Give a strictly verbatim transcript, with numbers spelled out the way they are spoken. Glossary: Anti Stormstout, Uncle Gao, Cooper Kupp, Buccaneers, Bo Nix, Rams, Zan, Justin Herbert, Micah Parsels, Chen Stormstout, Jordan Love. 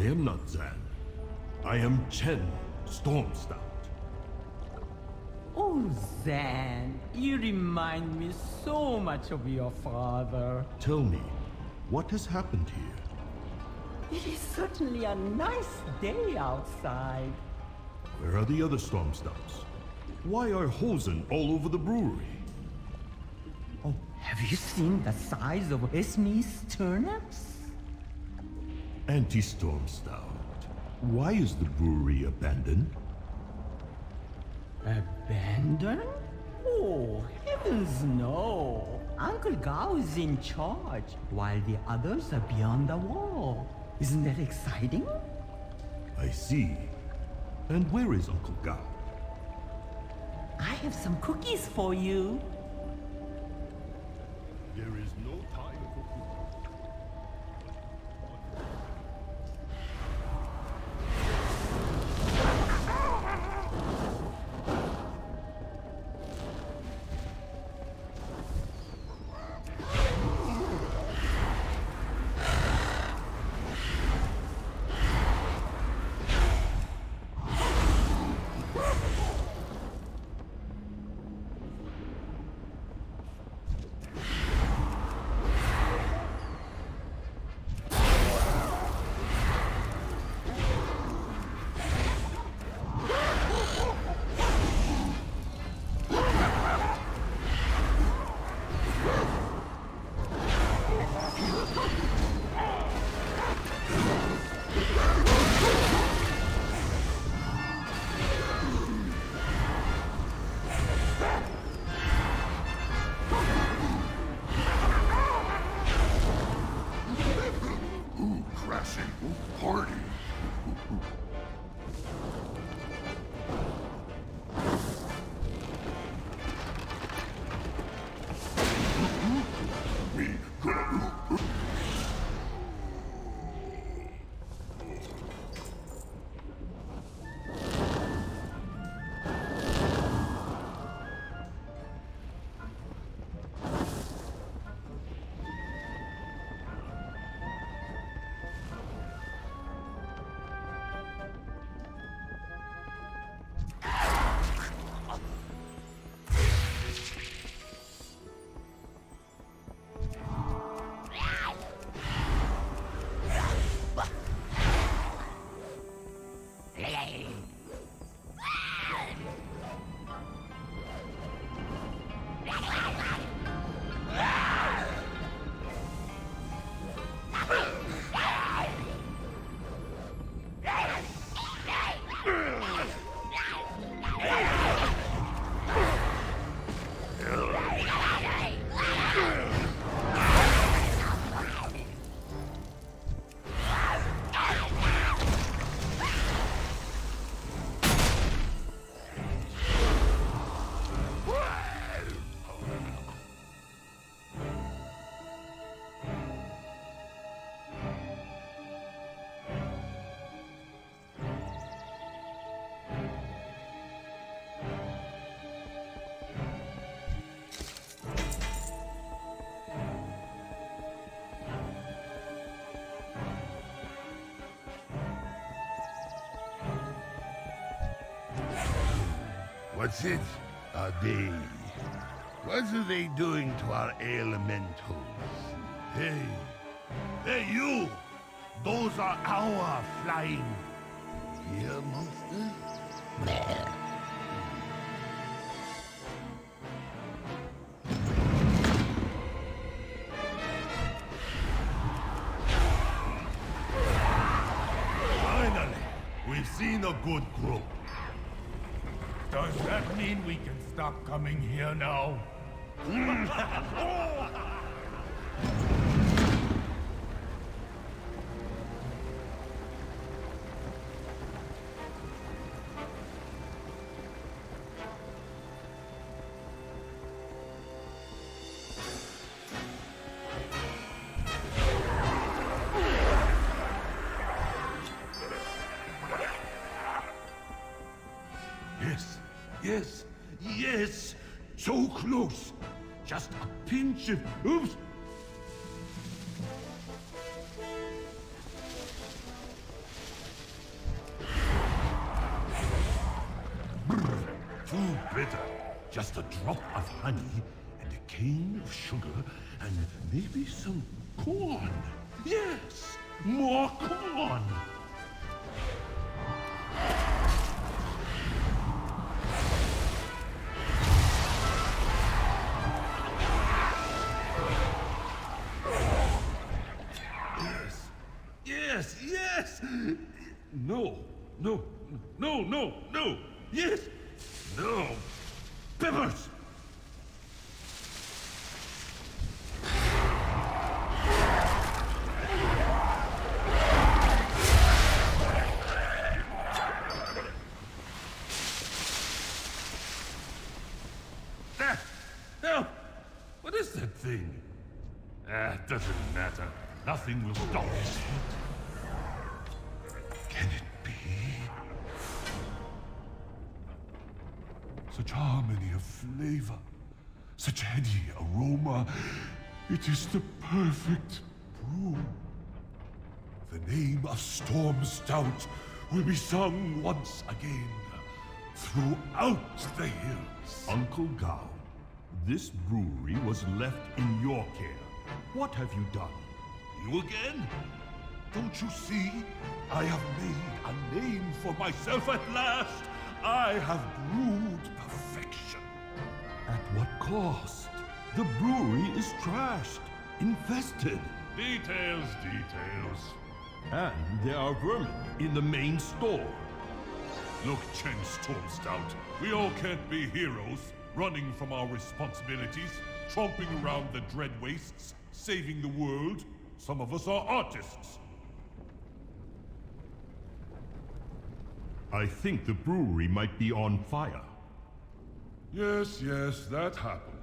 I am not Zan. I am Chen Stormstout. Oh, Zan, you remind me so much of your father. Tell me, what has happened here? It is certainly a nice day outside. Where are the other Stormstouts? Why are hosen all over the brewery? Oh, have you seen the size of Esme's turnips? Anti Stormstout, why is the brewery abandoned? Abandoned? Oh, heavens no! Uncle Gao is in charge, while the others are beyond the wall. Isn't that exciting? I see. And where is Uncle Gao? I have some cookies for you. There is no time for What's it? Are they? What are they doing to our elementals? Hey, hey you! Those are our flying fear monsters? Finally, we've seen a good group. Does that mean we can stop coming here now? Yes, yes, so close, just a pinch of, oops. bitter. Just a drop of honey and a cane of sugar and maybe some corn. Yes, more corn. Yes, yes! No, no, no, no, no! Yes! No! Peppers! That! No! What is that thing? Ah, it doesn't matter. Nothing will stop it. Can it be? Such harmony of flavor, such heady aroma. It is the perfect brew. The name of Stormstout will be sung once again throughout the hills. Uncle Gao, this brewery was left in your care. What have you done? You again? Don't you see? I have made a name for myself at last. I have brewed perfection. At what cost? The brewery is trashed, infested. Details, details. And there are vermin in the main store. Look, Chen Stormstout, we all can't be heroes, running from our responsibilities, tromping around the dread wastes, saving the world. Some of us are artists. I think the brewery might be on fire. Yes, yes, that happened.